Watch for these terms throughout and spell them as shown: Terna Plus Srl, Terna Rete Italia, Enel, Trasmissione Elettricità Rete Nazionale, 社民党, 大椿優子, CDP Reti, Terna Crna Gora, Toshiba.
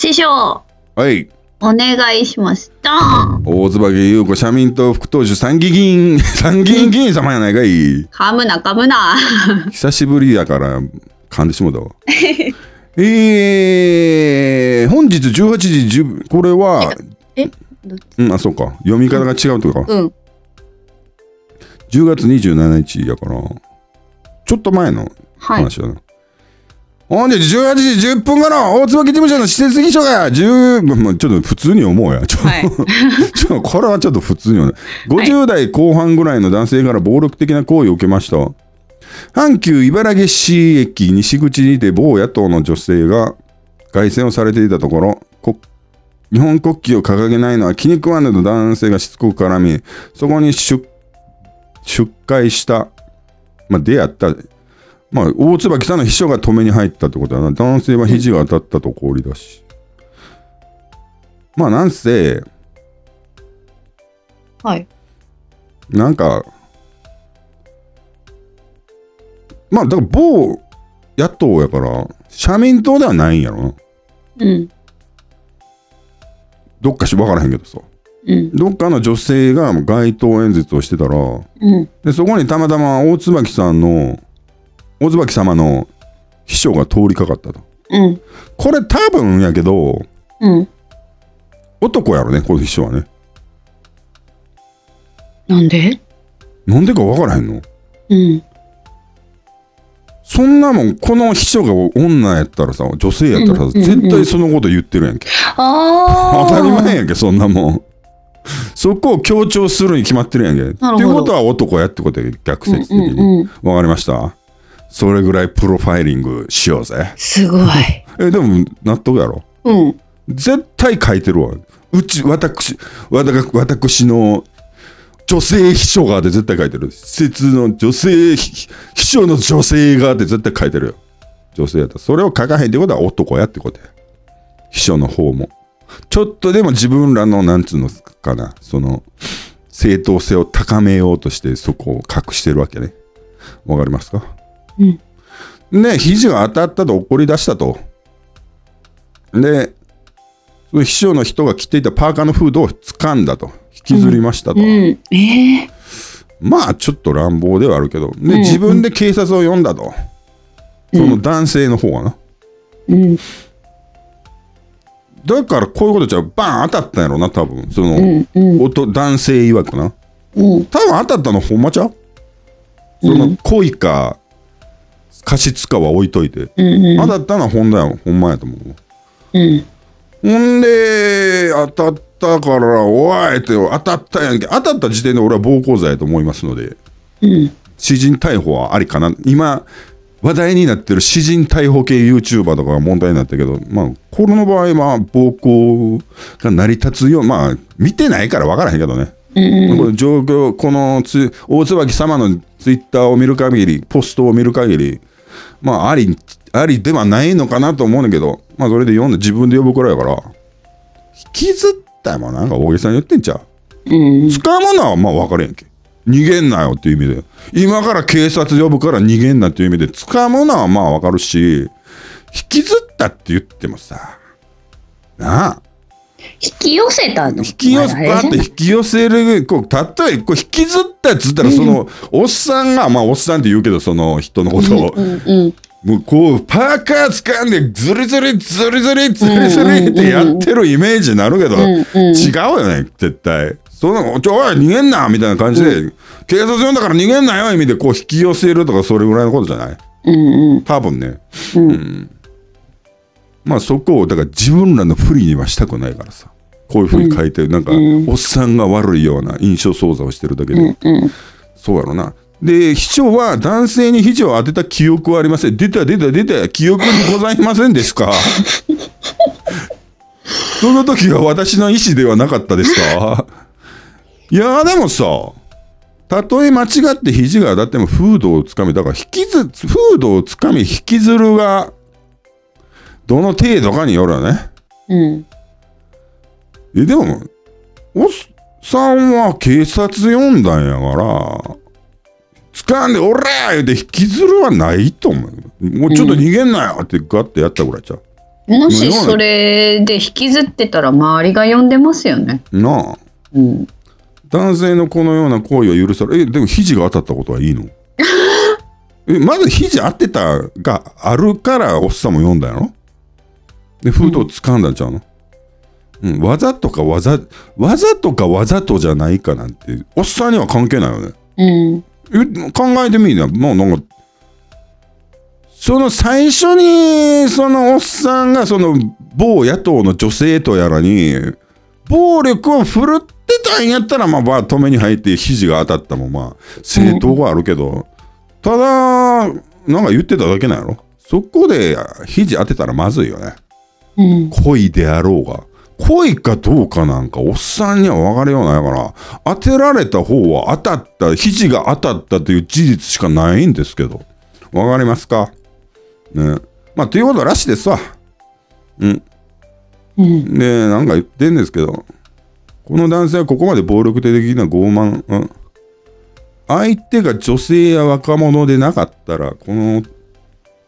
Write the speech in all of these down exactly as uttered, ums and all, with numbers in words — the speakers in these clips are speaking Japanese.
師匠、はい。お願いしました。大椿優子、社民党副党首、参議院、参議院議員様やないかい。噛むな、噛むな。久しぶりやから、噛んでしもたわ。えー、本日じゅうはちじじゅう、これは、えどっち？うん、あ、そうか。読み方が違うとか。うん。じゅうがつにじゅうしちにちやから、ちょっと前の話だな。はい、本日じゅうはちじじゅっぷんから大椿事務所の施設秘書がじゅう、ちょっと普通に思うや。ちょっと、はい、ちょっとこれはちょっと普通に思う。ごじゅうだいこう半ぐらいの男性から暴力的な行為を受けました。阪急茨城市駅西口にて某野党の女性が凱旋をされていたところ、こ日本国旗を掲げないのは気に食わぬと男性がしつこく絡み、そこに出会した、まあ、出会った。まあ、大椿さんの秘書が止めに入ったってことだな。男性は肘が当たったと凍りだし。まあ、なんせ、はい。なんか、まあ、だから某野党やから、社民党ではないんやろな。うん。どっかしわからへんけどさ。うん、どっかの女性が街頭演説をしてたら、うん、でそこにたまたま大椿さんの、大椿様の秘書が通りかかったと、うん、これ多分やけど、うん、男やろねこの秘書はね。なんでなんでか分からへんの、うん、そんなもんこの秘書が女やったらさ、女性やったらさ、絶対そのこと言ってるやんけ。当たり前やんけそんなもん。そこを強調するに決まってるやんけ。っていうことは男やってことや、逆説的に。分かりました。それぐらいプロファイリングしようぜ。すごい。え、でも納得やろ。うん。絶対書いてるわ。うち、私、わたか私の女性秘書がって絶対書いてる。施設の女性、秘書の女性がって絶対書いてるよ。女性やった。それを書かへんってことは男やってことや。秘書の方も。ちょっとでも自分らの、なんつうのかな、その、正当性を高めようとしてそこを隠してるわけね。わかりますか？うん、で肘が当たったと怒り出したと。でその秘書の人が着ていたパーカーのフードを掴んだと、引きずりましたと、うんうん、えー、まあちょっと乱暴ではあるけど、で、うん、自分で警察を呼んだと、うん、その男性の方がな、うん、だからこういうことじゃバーン当たったんやろな多分その、うんうん、男, 男性曰くな、うん、多分当たったのほんまちゃう、その恋か過失かは置いといて、うん、当たったのはほんだよ、ほんまやと思う、うん、ほんで当たったからおいって、当たったやんけ、当たった時点で俺は暴行罪やと思いますので、うん、私人逮捕はありかな。今話題になってる私人逮捕系 ユーチューバー とかが問題になったけど、まあこの場合は暴行が成り立つよう、まあ見てないから分からへんけどね、うん、この状況、このつ大椿様のツイッターを見る限り、ポストを見る限り、まああり、ありではないのかなと思うんだけど、まあそれで読んで自分で呼ぶくらいやから、引きずったもんなんか大げさに言ってんちゃう。うん、使うものはまあ分かれへんけ。逃げんなよっていう意味で、今から警察呼ぶから逃げんなっていう意味で、使うものはまあ分かるし、引きずったって言ってもさ、なあ。引き寄せたの引き寄せ、バーって引き寄せる、こう、例えば、引きずったっつったら、その、おっさんが、まあ、おっさんって言うけど、その人のことを、もう、こう、パーカー掴んで、ずりずり、ずりずり、ずりずりってやってるイメージになるけど、違うよね、絶対。その、ちょ、おい、逃げんなみたいな感じで、警察呼んだから逃げんなよ、意味で、こう、引き寄せるとか、それぐらいのことじゃない？多分ね。うん。まあそこをだから自分らの不利にはしたくないからさ、こういうふうに書いてる、なんかおっさんが悪いような印象操作をしてるだけで、そうやろな。で秘書は男性に肘を当てた記憶はありません。出た出た出た、記憶にございませんですか。その時は私の意思ではなかったですか。いやでもさ、たとえ間違って肘が当たってもフードをつかみ、だから引きずフードをつかみ引きずるがどの程度かによるよね。うん。え、でも、おっさんは警察呼んだんやから、掴んで、おらー言うて引きずるはないと思う。もうちょっと逃げんなよってガッてやったぐらいちゃう。もしそれで引きずってたら周りが呼んでますよね。なあ、うん、男性のこのような行為を許され、え、でも肘が当たったことはいいの？え、まず肘当てたがあるからおっさんも呼んだやろ。で封筒掴んだんちゃうの、うんうん、わざとかわざわざとかわざとじゃないかなんておっさんには関係ないよね。うん、考えてみるな。もうなんかその最初にそのおっさんがその某野党の女性とやらに暴力を振るってたんやったら、まあまあ止めに入って肘が当たったもまあ正当があるけど、うん、ただなんか言ってただけなんやろ。そこで肘当てたらまずいよね、うん、恋であろうが恋かどうかなんかおっさんには分かるようないから、当てられた方は当たった肘が当たったという事実しかないんですけど、分かりますかね。まあということらしいですわ。うん、うん、でなんか言ってんですけど、この男性はここまで暴力的な傲慢、うん、相手が女性や若者でなかったらこの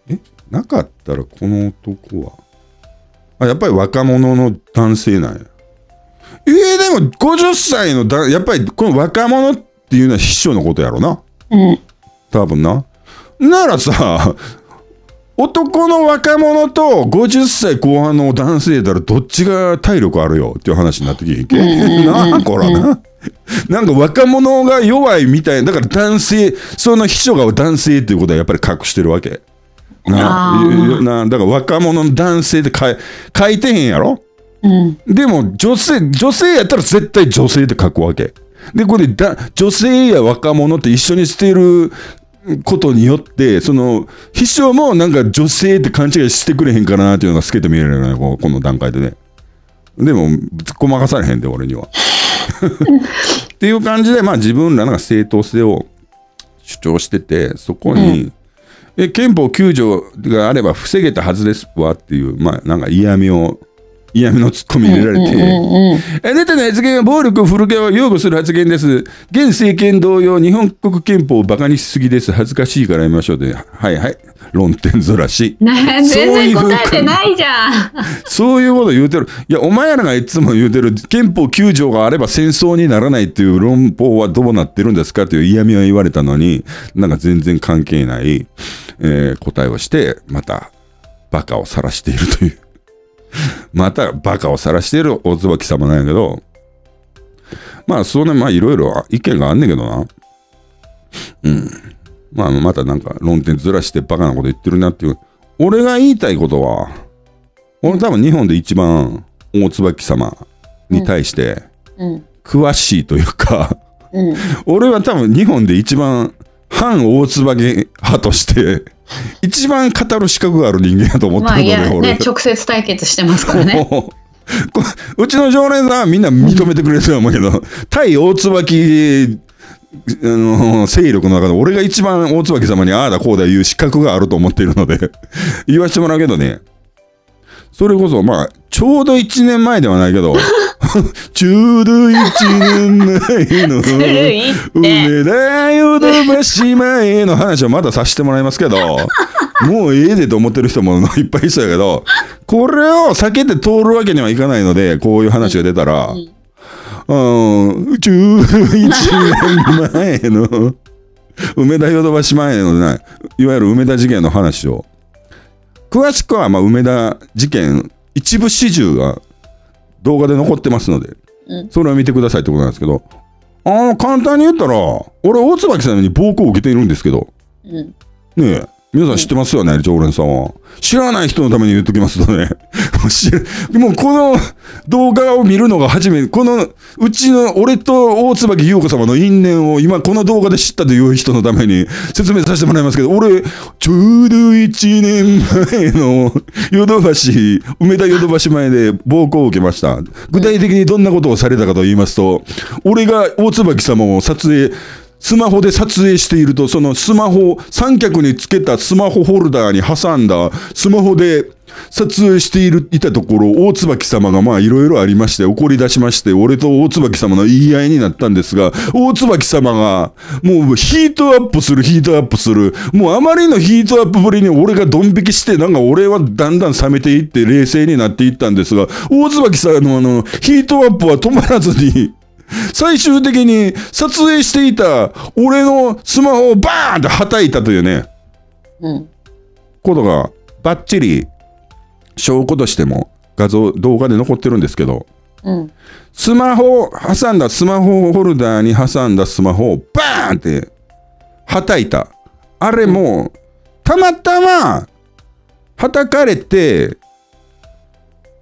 えなかったらこの男はあやっぱり若者の男性なんや。えー、でもごじゅっさいのだやっぱりこの若者っていうのは秘書のことやろな、うん、多分な。ならさ男の若者とごじゅっさいこう半の男性だらどっちが体力あるよっていう話になってきてんけなあこらななんか若者が弱いみたいだから男性その秘書が男性っていうことはやっぱり隠してるわけなあな。だから若者の男性って書い、書いてへんやろ、うん、でも女性女性やったら絶対女性って書くわけで、これだ女性や若者って一緒にしてることによってその秘書もなんか女性って勘違いしてくれへんかなっていうのが透けて見えるよね、この段階でね。でもごまかされへんで俺にはっていう感じで、まあ自分らが正当性を主張してて、そこに、うん、え憲法きゅうじょうがあれば防げたはずですわっていう、まあなんか嫌味を嫌味のツッコミ入れられて、あなたの発言は暴力を振るけを擁護する発言です。現政権同様、日本国憲法をバカにしすぎです。恥ずかしいからやめましょうで、はいはい、論点ずらし。全然答えてないじゃん。そういうこと言うてる。いや、お前らがいつも言うてる憲法きゅうじょうがあれば戦争にならないっていう論法はどうなってるんですかという嫌味を言われたのに、なんか全然関係ない、えー、答えをして、またバカを晒しているという。またバカを晒しているお椿様なんやけど、まあそうね、まあいろいろ意見があんねんけどな、うん、まあまたなんか論点ずらしてバカなこと言ってるなっていう。俺が言いたいことは、俺多分日本で一番大椿様に対して詳しいというか、うんうん、俺は多分日本で一番反大椿派として一番語る資格がある人間だと思ってるので、まあいや、ね、直接対決してますからね。うちの常連さんはみんな認めてくれると思うけど、対大椿、あのー、勢力の中で俺が一番大椿様にああだこうだいう資格があると思っているので言わせてもらうけどね。それこそまあちょうどいちねんまえではないけどちょうどいちねんまえの梅田ヨドバシ前の話をまたさせてもらいますけど、もうええでと思ってる人もいっぱいいそうやけど、これを避けて通るわけにはいかないので、こういう話が出たら、うん、ちょうどいちねんまえの梅田ヨドバシ前のね、いわゆる梅田事件の話を詳しくは、まあ梅田事件一部始終が動画で残ってますので、それを見てくださいってことなんですけど、ああ簡単に言ったら俺大椿さんに暴行を受けているんですけど、うん、ねえ皆さん知ってますよね、うん、常連さんは。知らない人のために言っときますとねもうこの動画を見るのが初めて、このうちの俺と大椿優子様の因縁を今この動画で知ったという人のために説明させてもらいますけど、俺ちょうどいちねんまえのヨドバシ梅田ヨドバシ前で暴行を受けました。具体的にどんなことをされたかと言いますと、俺が大椿様を撮影スマホで撮影していると、そのスマホ、三脚につけたスマホホルダーに挟んだスマホで撮影している、いたところ、大椿様がまあいろいろありまして怒り出しまして、俺と大椿様の言い合いになったんですが、大椿様がもうヒートアップする、ヒートアップする。もうあまりのヒートアップぶりに俺がドン引きして、なんか俺はだんだん冷めていって冷静になっていったんですが、大椿さんのあの、ヒートアップは止まらずに、最終的に撮影していた俺のスマホをバーンってはたいたというね、うん、ことがバッチリ証拠としても画像動画で残ってるんですけど、うん、スマホを挟んだスマホホルダーに挟んだスマホをバーンってはたいた、あれもたまたまはたかれて、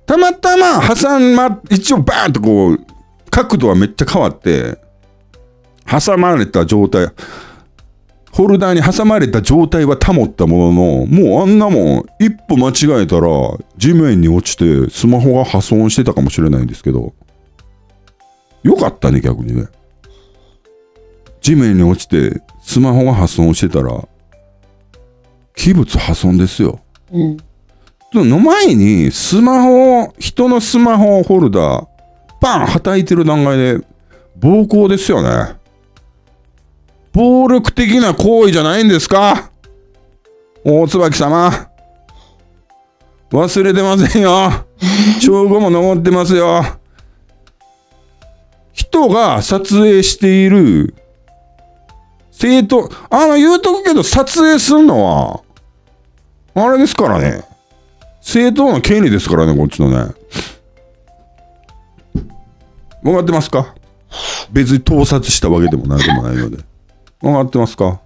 たまたま挟ま一応バーンとこう角度はめっちゃ変わって挟まれた状態、ホルダーに挟まれた状態は保ったものの、もうあんなもん一歩間違えたら地面に落ちてスマホが破損してたかもしれないんですけど、よかったね逆にね。地面に落ちてスマホが破損してたら器物破損ですよ。うん、その前にスマホを、人のスマホホルダーバンはたいてる段階で暴行ですよね。暴力的な行為じゃないんですか、大椿様。忘れてませんよ。証拠も残ってますよ。人が撮影している生徒、あの言うとくけど、撮影するのはあれですからね、正当な権利ですからね、こっちのね。分かってますか？別に盗撮したわけでも何でもないので。分かってますか？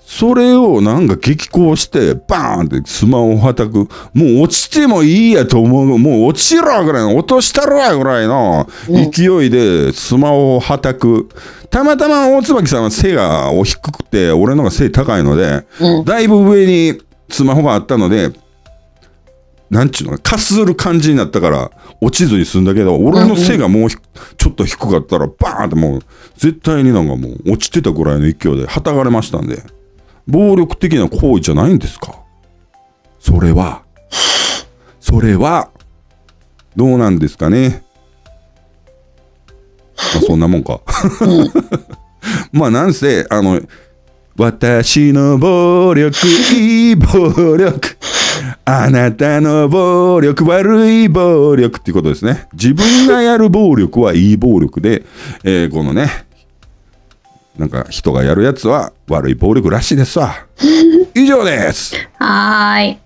それをなんか激高してバーンってスマホをはたく、もう落ちてもいいやと思う、もう落ちろぐらいの、落としたろぐらいの勢いでスマホをはたく。たまたま大椿さんは背が低くて俺のが背高いので、うん、だいぶ上にスマホがあったので、なんちゅうの、かする感じになったから落ちずに済んだけど、俺の背がもうちょっと低かったらバーンってもう絶対になんかもう落ちてたぐらいの勢いではたかれましたんで、暴力的な行為じゃないんですかそれは。それはどうなんですかね。まあそんなもんか。まあなんせあの私の暴力いい暴力、あなたの暴力悪い暴力っていうことですね。自分がやる暴力はいい暴力で、えー、このね、なんか人がやるやつは悪い暴力らしいですわ。以上です。はーい。